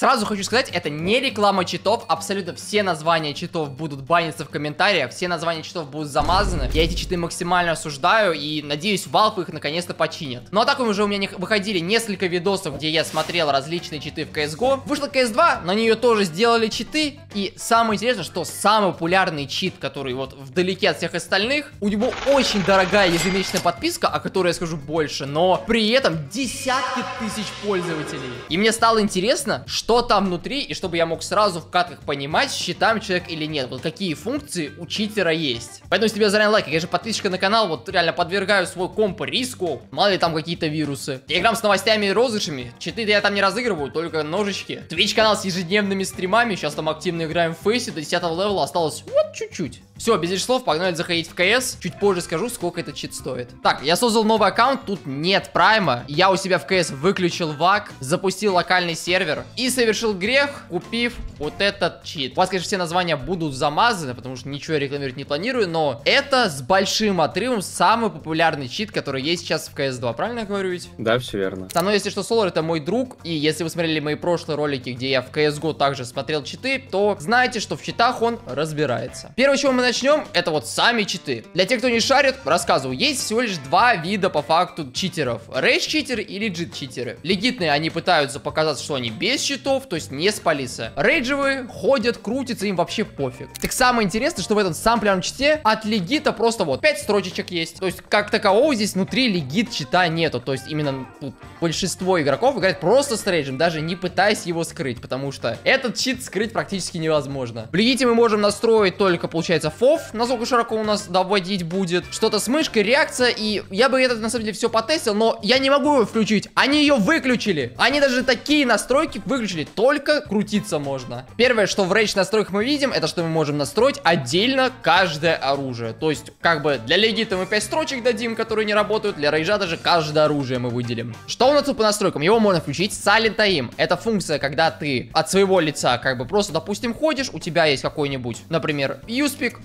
Сразу хочу сказать, это не реклама читов, абсолютно все названия читов будут баниться в комментариях, все названия читов будут замазаны. Я эти читы максимально осуждаю и надеюсь, Valve их наконец-то починят. Ну а так уже у меня выходили несколько видосов, где я смотрел различные читы в CSGO. Вышла CS2, на нее тоже сделали читы, и самое интересное, что самый популярный чит, который вот вдалеке от всех остальных, у него очень дорогая ежемесячная подписка, о которой я скажу больше, но при этом десятки тысяч пользователей. И мне стало интересно, что там внутри, и чтобы я мог сразу в катках понимать, считаем человек или нет, вот какие функции у читера есть. Поэтому если тебе заранее лайк, я же подписчика на канал, вот реально подвергаю свой комп риску, мало ли там какие-то вирусы. Телеграм с новостями и розыгрышами, читы я там не разыгрываю, только ножички. Twitch канал с ежедневными стримами, сейчас там активно играем в фейсе, до 10 левела осталось вот чуть-чуть. Все, без лишних слов, погнали заходить в КС. Чуть позже скажу, сколько этот чит стоит. Так, я создал новый аккаунт, тут нет прайма. Я у себя в КС выключил ВАК, запустил локальный сервер и совершил грех, купив вот этот чит. У вас, конечно, все названия будут замазаны, потому что ничего я рекламировать не планирую, но это с большим отрывом самый популярный чит, который есть сейчас в CS2, правильно я говорю ведь? Да, все верно. Со мной, если что, Солар, это мой друг, и если вы смотрели мои прошлые ролики, где я в CSGO также смотрел читы, то знаете, что в читах он разбирается. Первое, чего мы начнем, это вот сами читы. Для тех, кто не шарит, рассказываю, есть всего лишь два вида по факту читеров. Рейдж-читеры и легит-читеры. Легитные, они пытаются показаться, что они без читов, то есть не спалиться. Рейджевые ходят, крутятся, им вообще пофиг. Так самое интересное, что в этом самплярном чите от легита просто вот 5 строчечек есть. То есть как такового здесь внутри легит чита нету. То есть именно тут большинство игроков играет просто с рейджем, даже не пытаясь его скрыть, потому что этот чит скрыть практически невозможно. В легите мы можем настроить только, получается, фов, насколько широко у нас доводить будет, что-то с мышкой, реакция, и я бы это на самом деле все потестил, но я не могу его включить, они ее выключили, они даже такие настройки выключили, только крутиться можно. Первое, что в рейдж настройках мы видим, это что мы можем настроить отдельно каждое оружие, то есть как бы для легита мы 5 строчек дадим, которые не работают, для рейджа даже каждое оружие мы выделим. Что у нас тут по настройкам? Его можно включить Silent Aim, это функция, когда ты от своего лица как бы просто, допустим, ходишь, у тебя есть какой-нибудь, например, юспик.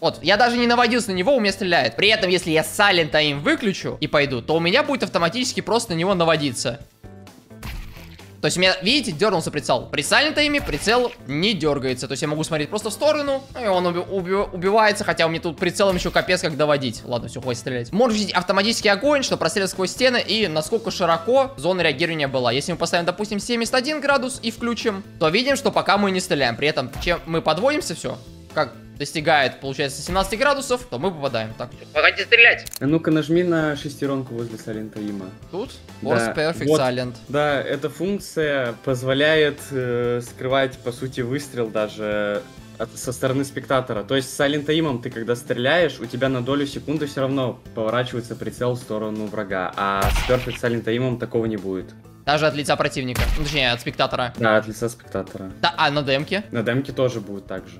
Вот, я даже не наводился на него, у меня стреляет. При этом, если я Silent Aim выключу и пойду, то у меня будет автоматически просто на него наводиться. То есть у меня, видите, дернулся прицел. При Silent Aim прицел не дергается. То есть я могу смотреть просто в сторону, и он убивается, хотя у меня тут прицелом еще капец как доводить. Ладно, все, хватит стрелять. Можно видеть автоматический огонь, что прострел сквозь стены, и насколько широко зона реагирования была. Если мы поставим, допустим, 71 градус и включим, то видим, что пока мы не стреляем. При этом, чем мы подводимся, все, как достигает, получается, 17 градусов, то мы попадаем. Так. Погоди стрелять. А ну-ка нажми на шестеренку возле Сайлента Има. Тут? Да. Perfect вот. Silent. Да, эта функция позволяет скрывать, по сути, выстрел даже со стороны спектатора. То есть с Silent Aim'ом ты когда стреляешь, у тебя на долю секунды все равно поворачивается прицел в сторону врага, а с Perfect Silent Aim'ом такого не будет. Даже от лица противника, точнее, от спектатора. Да, от лица спектатора. Да, а на демке? На демке тоже будет так же.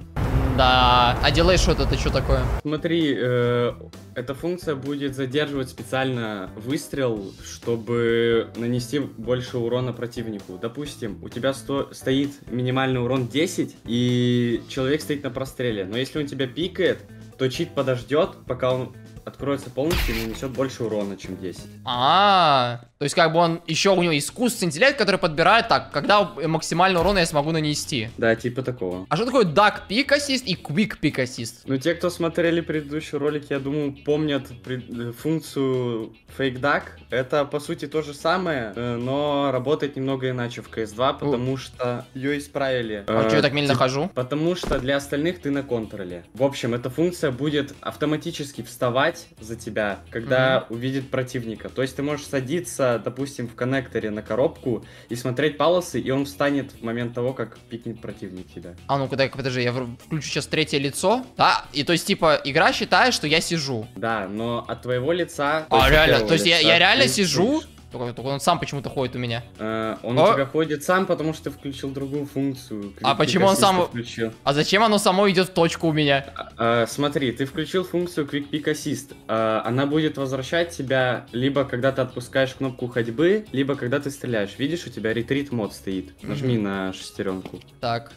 Да, а дилей-шот это что такое? Смотри, эта функция будет задерживать специально выстрел, чтобы нанести больше урона противнику. Допустим, у тебя стоит минимальный урон 10, и человек стоит на простреле. Но если он тебя пикает, то чит подождет, пока он откроется полностью и нанесет больше урона, чем 10. То есть как бы он, еще у него искусственный интеллект, который подбирает так, когда максимальный урон я смогу нанести. Да, типа такого. А что такое Duck Pick Assist и Quick Pick Assist? Ну, те, кто смотрели предыдущий ролик, я думаю, помнят функцию Fake Duck. Это, по сути, то же самое, но работает немного иначе в CS2, потому что ее исправили. А что я так медленно хожу? Потому что для остальных ты на контроле. В общем, эта функция будет автоматически вставать за тебя, когда увидит противника. То есть ты можешь садиться, допустим, в коннекторе на коробку и смотреть полосы, и он встанет в момент того, как пикнет противник тебя. А ну-ка, дай-ка, подожди, я включу сейчас третье лицо, да? И то есть, типа, игра считает, что я сижу. Да, но от твоего лица... А, реально, то есть я реально сижу... Только он сам почему-то ходит у меня. У тебя ходит сам, потому что ты включил другую функцию. А почему он сам включил? А зачем оно само идет в точку у меня? Смотри, ты включил функцию Quick Pick Assist. Она будет возвращать тебя либо когда ты отпускаешь кнопку ходьбы, либо когда ты стреляешь. Видишь, у тебя ретрит мод стоит. Нажми на шестеренку. Так.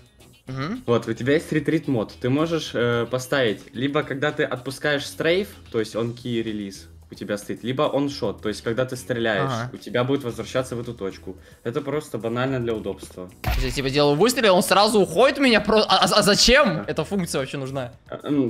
Вот, у тебя есть ретрит мод. Ты можешь поставить либо когда ты отпускаешь стрейф, то есть он key release. у тебя стоит, либо оншот, то есть когда ты стреляешь, у тебя будет возвращаться в эту точку. Это просто банально для удобства. Я типа делаю выстрел, он сразу уходит у меня просто. А зачем эта функция вообще нужна?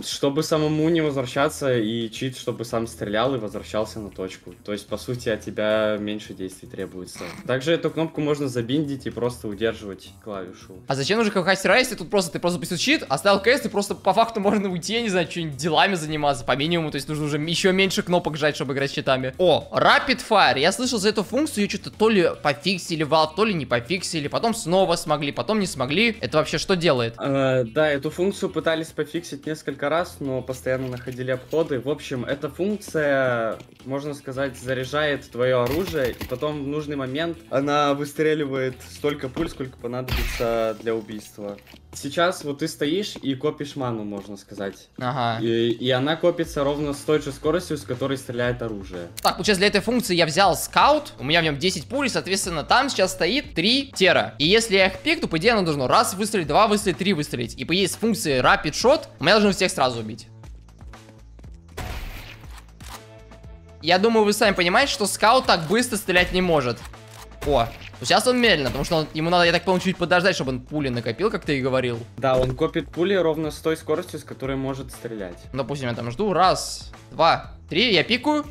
Чтобы самому не возвращаться, и чит, чтобы сам стрелял и возвращался на точку. То есть по сути от тебя меньше действий требуется. Также эту кнопку можно забиндить и просто удерживать клавишу. А зачем нужно хакер, если тут просто ты просто пустил чит, оставил кейс, ты просто по факту можно уйти, я не знаю, что-нибудь делами заниматься по минимуму, то есть нужно уже еще меньше кнопок жать, чтобы играть с читами. О, Rapid Fire. Я слышал за эту функцию, ее что-то то ли пофиксили Valve, то ли не пофиксили, потом снова смогли, потом не смогли. Это вообще что делает? Да, эту функцию пытались пофиксить несколько раз, но постоянно находили обходы. В общем, эта функция, можно сказать, заряжает твое оружие, и потом в нужный момент она выстреливает столько пуль, сколько понадобится для убийства. Сейчас вот ты стоишь и копишь ману, можно сказать. Ага. И она копится ровно с той же скоростью, с которой стреляет оружие. Так, получается, для этой функции я взял скаут. У меня в нем 10 пуль, соответственно, там сейчас стоит 3 тера. И если я их пик, то, по идее, оно должно раз выстрелить, два выстрелить, три выстрелить. И по идее, с функцией Rapid Shot у меня должно всех сразу убить. Я думаю, вы сами понимаете, что скаут так быстро стрелять не может. О, сейчас он медленно, потому что ему надо, я так понял, чуть подождать, чтобы он пули накопил, как ты и говорил. Да, он копит пули ровно с той скоростью, с которой может стрелять. Допустим, я там жду. Раз, два, три, я пикаю.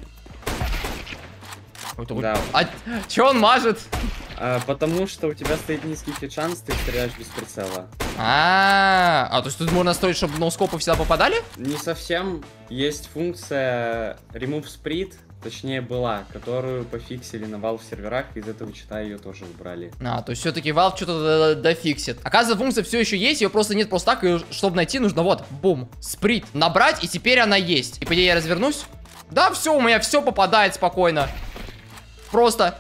Да. А чё он мажет? Потому что у тебя стоит низкий хит-шанс, ты стреляешь без прицела. А то есть тут можно строить, чтобы ноускопы всегда попадали? Не совсем. Есть функция Remove Spread. Точнее, была, которую пофиксили на Valve серверах, из этого чита ее тоже убрали. То есть все-таки Valve что-то дофиксит. Оказывается, функция все еще есть, ее просто нет просто так, и чтобы найти, нужно вот, бум, сприт, набрать, и теперь она есть. И по идее я развернусь. Да, все, у меня все попадает спокойно. Просто.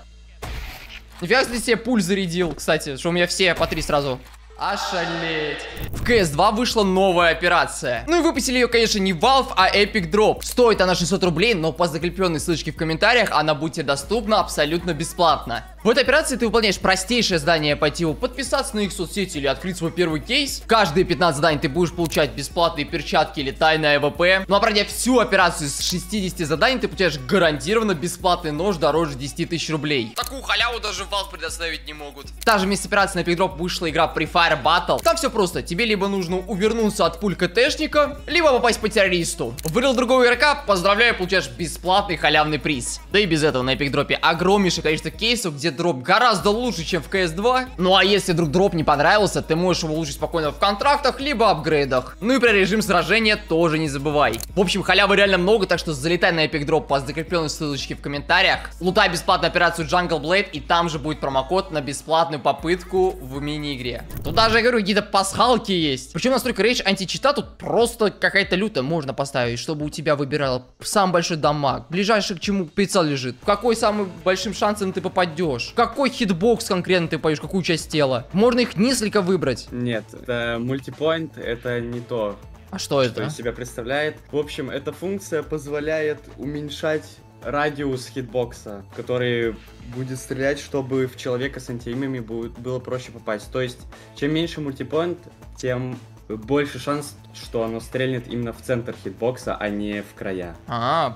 Нифига себе пуль зарядил, кстати, что у меня все по 3 сразу. Ошалеть. В CS2 вышла новая операция. Ну и выпустили ее, конечно, не Valve, а Epic Drop. Стоит она 600 рублей, но по закрепленной ссылочке в комментариях она будет тебе доступна абсолютно бесплатно. В этой операции ты выполняешь простейшее задание по типу подписаться на их соцсети или открыть свой первый кейс. Каждые 15 заданий ты будешь получать бесплатные перчатки или тайное АВП. Ну а пройдя всю операцию с 60 заданий, ты получаешь гарантированно бесплатный нож дороже 10 тысяч рублей. Такую халяву даже Valve предоставить не могут. Также вместе с операцией на Epic Drop вышла игра Prefire Battle. Там все просто. Тебе либо нужно увернуться от пуль КТшника, либо попасть по террористу. Вырыл другого игрока, поздравляю, получаешь бесплатный халявный приз. Да и без этого на Epic Drop'е огромнейшее количество кейсов, где дроп гораздо лучше, чем в CS2. Ну а если вдруг дроп не понравился, ты можешь его улучшить спокойно в контрактах, либо апгрейдах. Ну и про режим сражения тоже не забывай. В общем, халявы реально много, так что залетай на Epic Drop по закрепленной ссылочке в комментариях. Лутай бесплатно операцию Jungle Blade, и там же будет промокод на бесплатную попытку в мини-игре. Тут даже, я говорю, какие-то пасхалки есть. Причем настройка рейдж античита тут просто какая-то лютая. Можно поставить, чтобы у тебя выбирал самый большой дамаг, ближайший к чему прицел лежит, в какой самым большим шансом ты попадешь, какой хитбокс конкретно ты поешь, какую часть тела. Можно их несколько выбрать. Нет, это мультипоинт, это не то. А что это? Что из себя представляет. В общем, эта функция позволяет уменьшать радиус хитбокса, который будет стрелять, чтобы в человека с антиимами было проще попасть. То есть, чем меньше мультипоинт, тем больше шанс, что оно стрельнет именно в центр хитбокса, а не в края.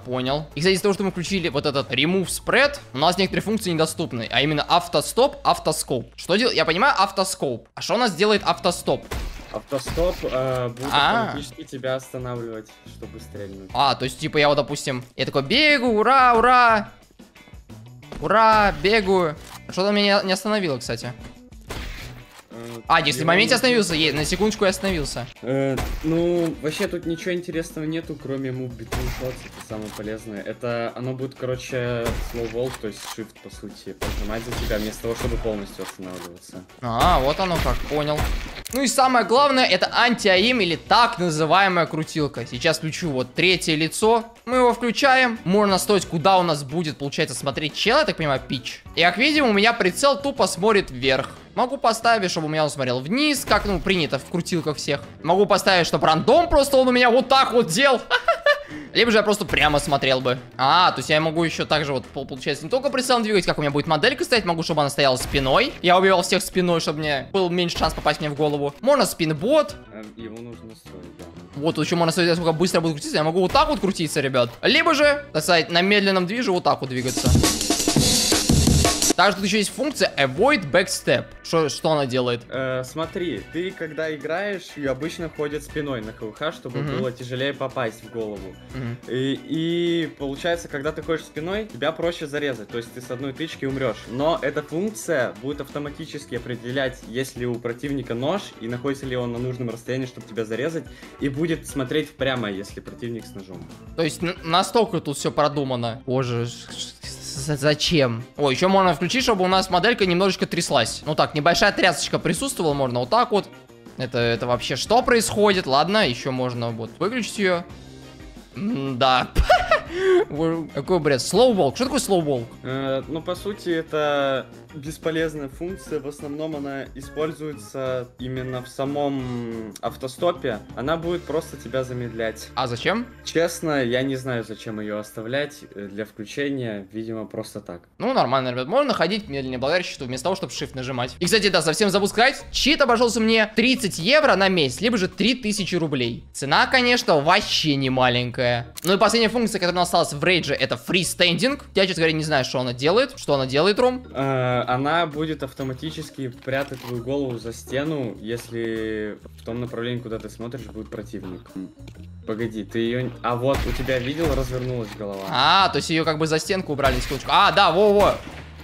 Понял. И, кстати, из-за того, что мы включили вот этот Remove Spread, у нас некоторые функции недоступны, а именно автостоп, автоскоп. Что делать? Я понимаю, автоскоп. А что у нас делает автостоп? Автостоп будет автоматически тебя останавливать, чтобы стрельнуть. То есть, типа, я вот, допустим, я такой бегу, ура, ура! Ура, бегаю. Что-то меня не остановило, кстати. Если в моменте остановился, на секундочку я остановился. Вообще тут ничего интересного нету, кроме move between shots, это самое полезное. Это, оно будет, короче, slow walk, то есть shift, по сути, поджимать за тебя, вместо того, чтобы полностью останавливаться. Вот оно как, понял. Ну и самое главное, это анти-аим или так называемая крутилка. Сейчас включу вот третье лицо, мы его включаем. Можно стоить, куда у нас будет, получается, смотреть чел, я так понимаю, пич. И, как видим, у меня прицел тупо смотрит вверх. Могу поставить, чтобы у меня он смотрел вниз, как, принято в крутилках всех. Могу поставить, чтобы рандом просто он у меня вот так вот делал. Либо же я просто прямо смотрел бы. То есть я могу еще также вот, получается, не только прицелом двигать, как у меня будет моделька стоять. Могу, чтобы она стояла спиной. Я убивал всех спиной, чтобы мне был меньше шанс попасть мне в голову. Можно спинбот. Его нужно строить, да. Вот, еще можно смотреть, насколько быстро буду крутиться. Я могу вот так вот крутиться, ребят. Либо же, так сказать, на медленном движе вот так вот двигаться. Также тут еще есть функция Avoid Backstep. Что она делает? Смотри, ты когда играешь, и обычно ходят спиной на КВХ, чтобы было тяжелее попасть в голову. И получается, когда ты ходишь спиной, тебя проще зарезать. То есть ты с одной тычки умрешь. Но эта функция будет автоматически определять, есть ли у противника нож, и находится ли он на нужном расстоянии, чтобы тебя зарезать. И будет смотреть прямо, если противник с ножом. То есть настолько тут все продумано. Боже, зачем? О, еще можно включить, чтобы у нас моделька немножечко тряслась. Ну так, небольшая трясочка присутствовала, можно вот так вот. Это вообще что происходит? Ладно, еще можно вот выключить ее. Да. Какой бред. Слоуболк. Что такое слоуболк? Ну, по сути, это бесполезная функция. В основном она используется именно в самом автостопе. Она будет просто тебя замедлять. А зачем? Честно, я не знаю, зачем ее оставлять для включения. Видимо, просто так. Ну, нормально, ребят. Можно ходить медленнее благодаря счету, вместо того, чтобы shift нажимать. И, кстати, да, совсем забыл сказать. Чит обошелся мне 30 евро на месяц, либо же 3000 рублей. Цена, конечно, вообще не маленькая. Ну и последняя функция, которая осталась в рейдже, это фристендинг. Я, честно говоря, не знаю, что она делает. Что она делает, Ром? Она будет автоматически прятать твою голову за стену, если в том направлении, куда ты смотришь, будет противник. Погоди, ты ее... А вот, у тебя, видел, развернулась голова. А, то есть ее как бы за стенку убрали с кучку. А, да, во-во.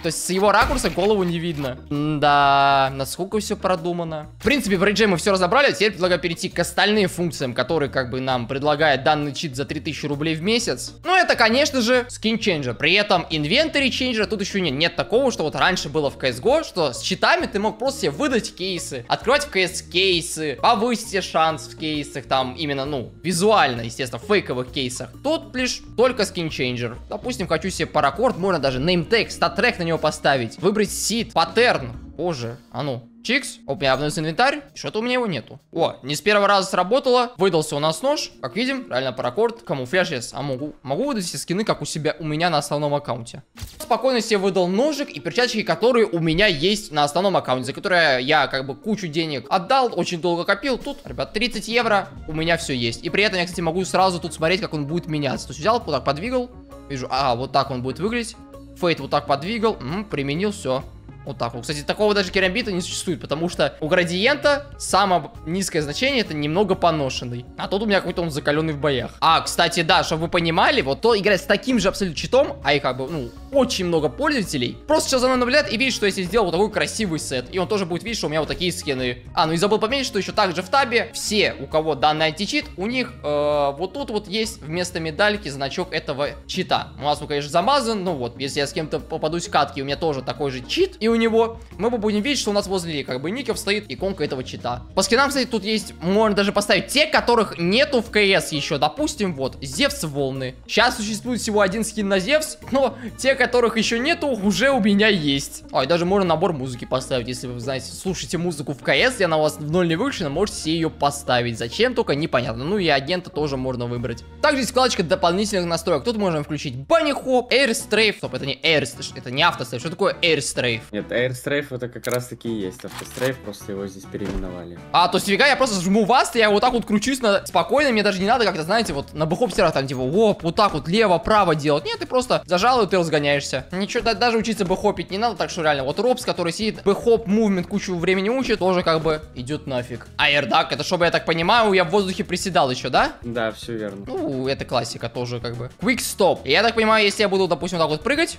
То есть с его ракурса голову не видно. Да, насколько все продумано. В принципе, в рейдже мы все разобрали. Теперь предлагаю перейти к остальным функциям, которые как бы нам предлагает данный чит за 3000 рублей в месяц. Ну, это, конечно же, скин ченджер. При этом инвентарь ченджера тут еще нет такого, что вот раньше было в CSGO, что с читами ты мог просто себе выдать кейсы, открывать в CS кейсы, повысить шанс в кейсах, там именно, ну, визуально, естественно, в фейковых кейсах. Тут лишь только скин ченджер. Допустим, хочу себе паракорд, можно даже неймтек, статрек на него поставить, выбрать сид, паттерн. Боже, а ну. Чикс. Оп, я обновился инвентарь. Что-то у меня его нету. О, не с первого раза сработало. Выдался у нас нож. Как видим, реально паракорд, камуфляж есть. А могу выдать все скины, как у себя, у меня на основном аккаунте. Спокойно себе выдал ножик и перчатки, которые у меня есть на основном аккаунте, за которые я как бы кучу денег отдал, очень долго копил. Тут, ребят, 30 евро. У меня все есть. И при этом я, кстати, могу сразу тут смотреть, как он будет меняться. То есть взял, вот так подвигал. Вижу, а, вот так он будет выглядеть. Фейт вот так подвигал, применил, все. Вот так вот. Кстати, такого даже керамбита не существует, потому что у градиента самое низкое значение — это немного поношенный. А тут у меня какой-то он закаленный в боях. А, кстати, да, чтобы вы понимали, вот то играет с таким же абсолютно читом, а их как бы, ну, очень много пользователей. Просто сейчас за мной наблюдает и видит, что я себе сделал вот такой красивый сет. И он тоже будет видеть, что у меня вот такие скины. А, ну и забыл поменять, что еще также в табе все, у кого данный античит, у них вот тут вот есть вместо медальки значок этого чита. У нас он, конечно, замазан, ну вот, если я с кем-то попадусь в катки, у меня тоже такой же чит. И у него мы будем видеть, что у нас возле как бы ников стоит иконка этого чита. По скинам, кстати, тут есть, можно даже поставить те, которых нету в КС еще. Допустим, вот, Зевс волны. Сейчас существует всего один скин на Зевс, но те, которых еще нету, уже у меня есть. А, и даже можно набор музыки поставить. Если вы, знаете, слушаете музыку в КС, я на вас в ноль не выключена, можете себе ее поставить. Зачем, только непонятно. Ну и агента тоже можно выбрать. Также есть вкладочка дополнительных настроек. Тут можно включить банни-хоп, эйрстрейф. Стоп, это не эйрстрейф, это не автострейф. Что такое эйрстрейф? Нет, эйрстрейф это как раз таки и есть автострейф, просто его здесь переименовали. А, то есть фига, я просто жму вас, и я вот так вот кручусь спокойно, мне даже не надо как-то, знаете, вот на бэхопстерах там типа, оп, вот так вот лево-право делать. Нет, ты просто зажал, и ты разгоняешься. Ничего, даже учиться бэхопить не надо, так что реально, вот Робс, который сидит, бэхоп мувмент кучу времени учит, тоже как бы идет нафиг. А эрдак, это чтобы, я так понимаю, я в воздухе приседал еще, да? Да, все верно. Ну, это классика тоже как бы. Квикстоп. Я так понимаю, если я буду, допустим, вот так вот прыгать...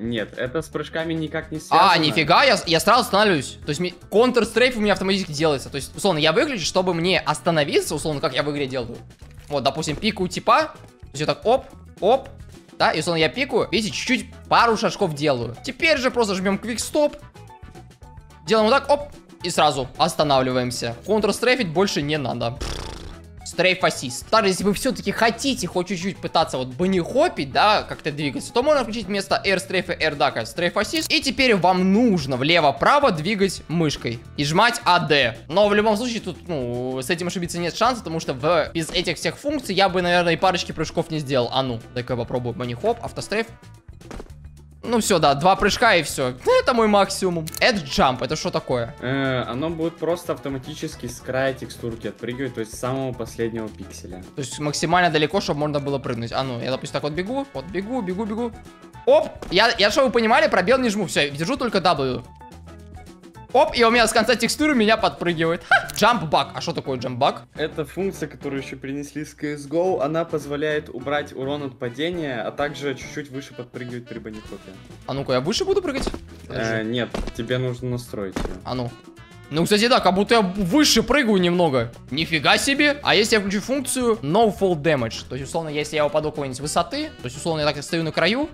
Нет, это с прыжками никак не связано. А, нифига, я сразу останавливаюсь. То есть контр-стрейф у меня автоматически делается. То есть, условно, я выключу, чтобы мне остановиться, условно, как я в игре делаю. Вот, допустим, пикаю типа. То есть вот так, оп, оп. Да, и, условно, я пикаю, видите, чуть-чуть пару шажков делаю. Теперь же просто жмем квик-стоп. Делаем вот так, оп, и сразу останавливаемся. Контр-стрейфить больше не надо. Стрейф-ассист. Также, если вы все-таки хотите хоть чуть-чуть пытаться вот банни-хопить, да, как-то двигаться, то можно включить вместо air-стрейфа и air-дака стрейф-ассист. И теперь вам нужно влево-право двигать мышкой и жмать AD. Но в любом случае тут, ну, с этим ошибиться нет шанса, потому что без этих всех функций я бы, наверное, и парочки прыжков не сделал. А ну, дай-ка попробую банни-хоп, автострейф. Ну все, да, 2 прыжка и все. Это мой максимум. Edge Jump, это что такое? Оно будет просто автоматически с края текстурки отпрыгивать, то есть с самого последнего пикселя. То есть максимально далеко, чтобы можно было прыгнуть. А ну, я, допустим, так вот бегу, бегу. Оп, я что вы понимали, пробел не жму, все, держу только W. Оп, и у меня с конца текстуры меня подпрыгивает. Джамп-баг. А что такое джамп-баг? Это функция, которую еще принесли с CSGO. Она позволяет убрать урон от падения, а также чуть-чуть выше подпрыгивать при банихопе. А ну-ка, я выше буду прыгать? Нет, тебе нужно настроить ее. А ну. Ну, кстати, да, как будто я выше прыгаю немного. Нифига себе. А если я включу функцию No Fall Damage? То есть, условно, если я упаду куда-нибудь с высоты, то есть, условно, я так стою на краю.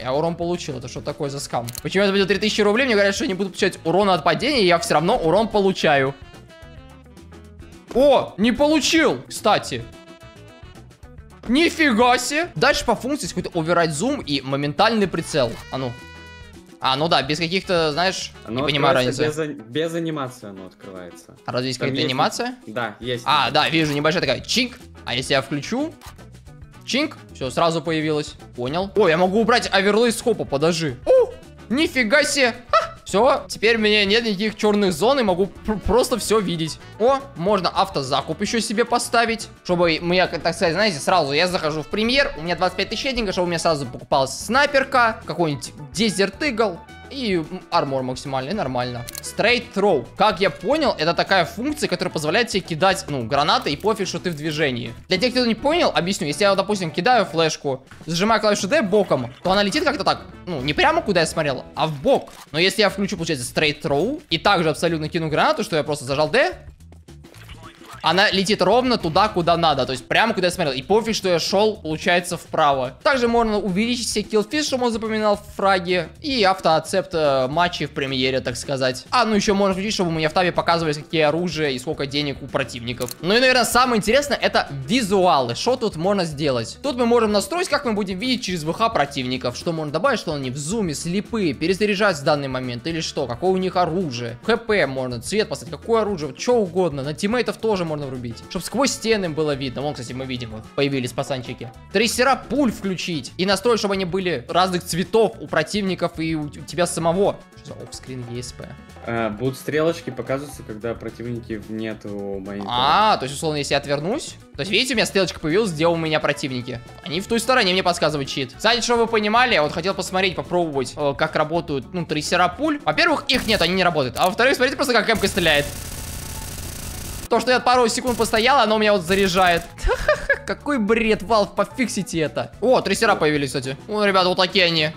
Я урон получил, это что такое за скам? Почему я заплатил 3000 рублей, мне говорят, что я не буду получать урона от падения, и я все равно урон получаю. О, не получил, кстати. Нифига себе. Дальше по функции какой-то оверрайд зум и моментальный прицел. А ну. А, ну да, без каких-то, знаешь, оно не понимаю разницы. Без анимации оно открывается. А разве есть какая-то анимация? Да, есть. А, да, вижу, небольшая такая, чинк. А если я включу... Чинк, все, сразу появилось. Понял. О, я могу убрать оверлей с хопа, подожди. О, нифига себе. Все, теперь у меня нет никаких черных зон и могу просто все видеть. О, можно автозакуп еще себе поставить, чтобы мне, так сказать, знаете, сразу я захожу в премьер, у меня 25 тысяч рейтинга, чтобы у меня сразу покупалась снайперка, какой-нибудь Desert Eagle и армор максимальный, нормально. Straight throw. Как я понял, это такая функция, которая позволяет тебе кидать, ну, гранаты, и пофиг, что ты в движении. Для тех, кто не понял, объясню. Если я, допустим, кидаю флешку, зажимаю клавишу D боком, то она летит как-то так, ну, не прямо куда я смотрел, а в бок. Но если я включу, получается, straight throw, и также абсолютно кину гранату, что я просто зажал D, она летит ровно туда, куда надо. То есть прямо куда я смотрел. И пофиг, что я шел, получается, вправо. Также можно увеличить все киллфиз, чтобы он запоминал в фраге. И автоацепт матчей в премьере, так сказать. А, ну еще можно включить, чтобы у меня в табе показывались, какие оружия и сколько денег у противников. Ну и, наверное, самое интересное, это визуалы. Что тут можно сделать? Тут мы можем настроить, как мы будем видеть через ВХ противников. Что можно добавить, что они в зуме, слепые, перезаряжаются в данный момент. Или что, какое у них оружие. ХП можно, цвет поставить, какое оружие, что угодно. На тиммейтов тоже можно врубить, чтобы сквозь стены было видно. Вон, кстати, мы видим, вот появились пацанчики. Трейсера пуль включить и настроить, чтобы они были разных цветов у противников и у тебя самого. Что за офскрин ЕСП? Будут стрелочки показываться, когда противники нет у монитора. А, то есть, условно, если я отвернусь, то есть, видите, у меня стрелочка появилась, где у меня противники. Они в той стороне мне подсказывают чит. Кстати, чтобы вы понимали, я вот хотел посмотреть, попробовать, как работают, ну, трейсера пуль. Во-первых, их нет, они не работают. А во-вторых, смотрите просто, как эмка стреляет. То, что я пару секунд постоял, оно меня вот заряжает. Какой бред, Valve, пофиксите это. О, трейсера появились, кстати. О, ребята, вот такие они.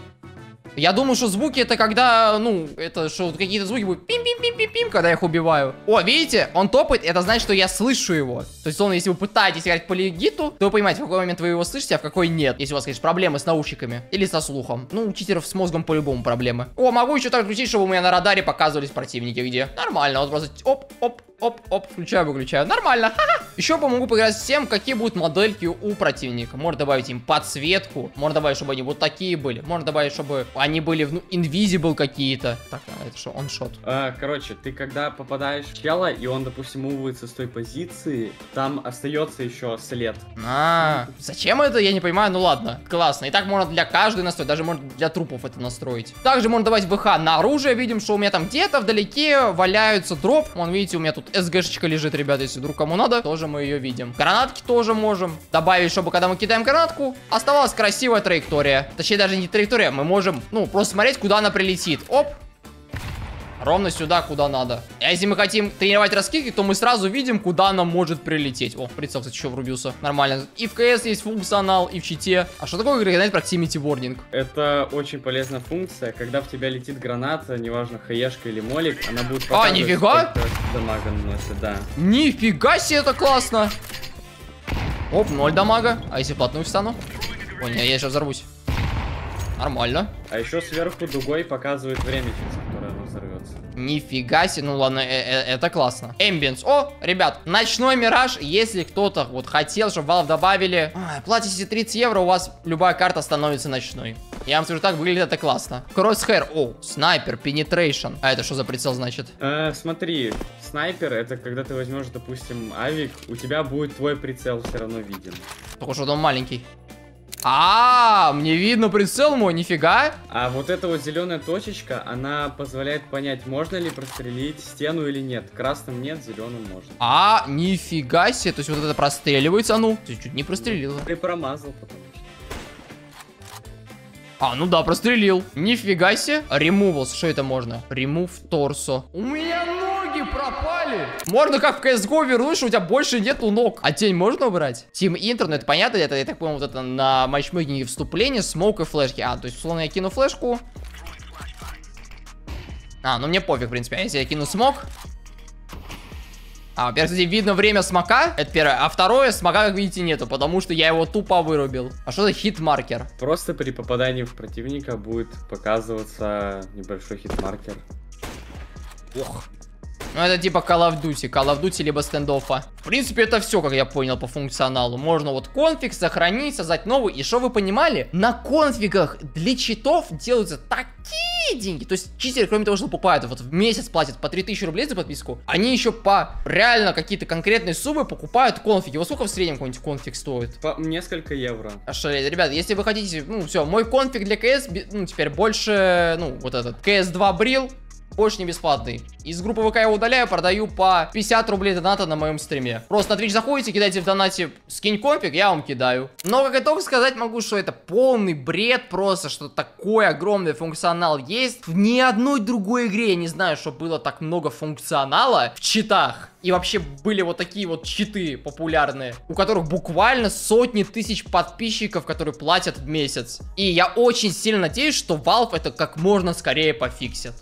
Я думал, что звуки это когда, ну, это что какие-то звуки будут пим-пим-пим-пим-пим, когда я их убиваю. О, видите, он топает, это значит, что я слышу его. То есть, он, если вы пытаетесь играть по легиту, то вы понимаете, в какой момент вы его слышите, а в какой нет. Если у вас, конечно, проблемы с наушниками или со слухом. Ну, у читеров с мозгом по-любому проблемы. О, могу еще так включить, чтобы у меня на радаре показывались противники где. Нормально, вот просто оп-оп. Оп-оп, включаю-выключаю. Нормально. Ха-ха. Еще помогу поиграть с тем, какие будут модельки у противника. Можно добавить им подсветку. Можно добавить, чтобы они вот такие были. Можно добавить, чтобы они были, ну, invisible какие-то. Так, а это что, оншот? Короче, ты когда попадаешь в тело, и он, допустим, увывается с той позиции, там остается еще след. А, зачем это? Я не понимаю. Ну ладно, классно. И так можно для каждой настроить. Даже можно для трупов это настроить. Также можно добавить ВХ на оружие. Видим, что у меня там где-то вдалеке валяются дроп. Вон, видите, у меня тут СГшечка лежит, ребята, если вдруг кому надо, тоже мы ее видим. Гранатки тоже можем добавить, чтобы когда мы кидаем гранатку, оставалась красивая траектория. Точнее, даже не траектория, мы можем, ну, просто смотреть, куда она прилетит. Оп. Ровно сюда, куда надо. А если мы хотим тренировать раскидки, то мы сразу видим, куда она может прилететь. О, прицел, кстати, еще врубился. Нормально. И в КС есть функционал, и в чите. А что такое, знаете, proximity warning? Это очень полезная функция. Когда в тебя летит граната, неважно, хаешка или молик, она будет показывать, нифига! Дамага наносит, да. Нифига себе, это классно! Оп, 0 дамага. А если вплотную встану? О, нет, я сейчас взорвусь. Нормально. А еще сверху дугой показывает время, которое оно взорвется. Нифига себе, ну ладно, это классно. Эмбиенс. О, ребят, ночной мираж, если кто-то вот хотел, чтобы Valve добавили, платите 30 евро, у вас любая карта становится ночной. Я вам скажу так, выглядит это классно. Кроссхэр, о, снайпер, пенетрейшн. А это что за прицел значит? Смотри, снайпер, это когда ты возьмешь, допустим, авик, у тебя будет твой прицел все равно виден. Только что он маленький. А, мне видно прицел мой, нифига. А вот эта вот зеленая точечка, она позволяет понять, можно ли прострелить стену или нет. Красным нет, зеленым можно. А, нифига себе, то есть вот это простреливается, а ну, ты чуть не прострелил. Ты промазал потом. А, ну да, прострелил. Нифига себе. Ремувалс, что это можно? Ремув торсо. У меня ноги пропали. Можно как в CSGO вернуть, что у тебя больше нету ног. А тень можно убрать? Тим Интер, ну это понятно, это, я так понял, вот это на матчмейкинге вступление, смоук и флешки. А, то есть, условно, я кину флешку. А, ну мне пофиг, в принципе, а если я кину смок... А, во-первых, кстати, видно время смока, это первое. А второе, смока, как видите, нету, потому что я его тупо вырубил. А что за хит-маркер? Просто при попадании в противника будет показываться небольшой хит-маркер. Ох. Ну, это типа Call of Duty либо стендоффа. В принципе, это все, как я понял, по функционалу. Можно вот конфиг сохранить, создать новый. И что вы понимали? На конфигах для читов делаются такие деньги. То есть читеры, кроме того, что покупают, вот в месяц платят по 3000 рублей за подписку, они еще по реально какие-то конкретные суммы покупают конфиги. Вот сколько в среднем какой-нибудь конфиг стоит? По несколько евро. Шарит, ребят, если вы хотите, ну все, мой конфиг для CS, ну теперь больше, ну вот этот, CS2 BreeL. Больше не бесплатный. Из группы ВК я удаляю, продаю по 50 рублей доната на моем стриме. Просто на Twitch заходите, кидайте в донате скинь конфиг, я вам кидаю. Но как итог сказать могу, что это полный бред просто, что такой огромный функционал есть. В ни одной другой игре я не знаю, что было так много функционала в читах. И вообще были вот такие вот читы популярные, у которых буквально сотни тысяч подписчиков, которые платят в месяц. И я очень сильно надеюсь, что Valve это как можно скорее пофиксит.